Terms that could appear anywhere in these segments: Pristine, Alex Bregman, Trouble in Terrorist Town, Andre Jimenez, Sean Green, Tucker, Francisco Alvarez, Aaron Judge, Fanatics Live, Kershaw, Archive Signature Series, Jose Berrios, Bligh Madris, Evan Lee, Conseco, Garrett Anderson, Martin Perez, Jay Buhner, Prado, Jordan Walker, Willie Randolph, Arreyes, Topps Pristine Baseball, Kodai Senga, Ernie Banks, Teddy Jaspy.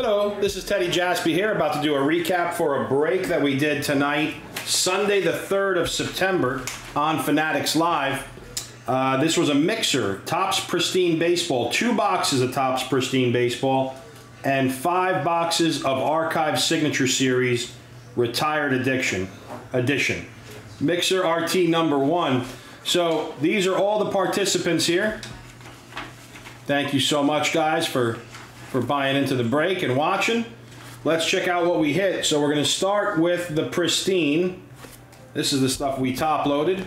Hello, this is Teddy Jaspy here, about to do a recap for a break that we did tonight, Sunday the 3rd of September on Fanatics Live. This was a mixer, Topps Pristine Baseball, 2 boxes of Topps Pristine Baseball, and 5 boxes of Archive Signature Series Retired Edition. Mixer RT number 1. So these are all the participants here. Thank you so much, guys, for buying into the break and watching. Let's check out what we hit. So we're going to start with the Pristine. This is the stuff we top loaded.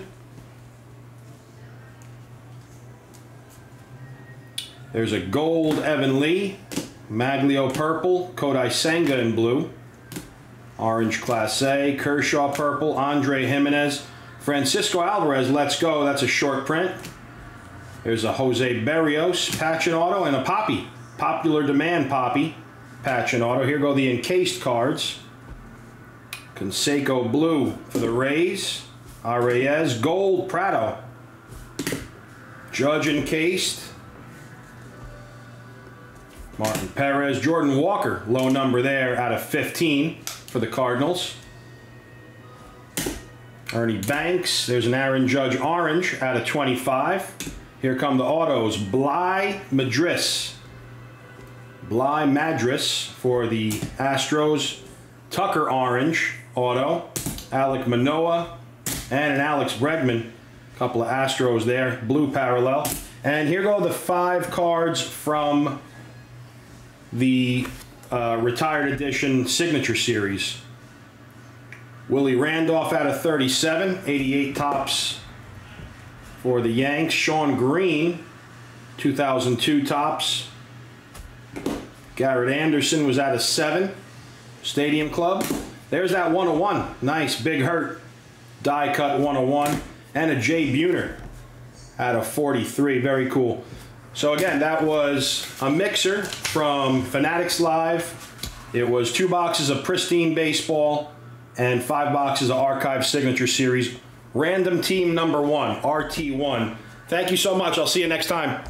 There's a gold Evan Lee, Maglio purple, Kodai Senga in blue, orange Class A, Kershaw purple, Andre Jimenez, Francisco Alvarez, let's go, that's a short print. There's a Jose Berrios patch and auto, and a Poppy. Popular demand Poppy patch and auto. Here go the encased cards. Conseco blue for the Rays. Arreyes gold Prado. Judge encased. Martin Perez. Jordan Walker, low number there out of 15 for the Cardinals. Ernie Banks. There's an Aaron Judge orange out of 25. Here come the autos. Bligh Madris for the Astros, Tucker orange auto, Alec Manoah, and an Alex Bregman. A couple of Astros there, blue parallel. And here go the 5 cards from the Retired Edition Signature Series. Willie Randolph out of 37, 88 tops for the Yanks. Sean Green, 2002 tops. Garrett Anderson was out of 7. Stadium Club. There's that 101. Nice, big hurt. Die cut 101. And a Jay Buhner out of 43. Very cool. So again, that was a mixer from Fanatics Live. It was 2 boxes of Pristine Baseball and 5 boxes of Archive Signature Series. Random team number 1, RT1. Thank you so much. I'll see you next time.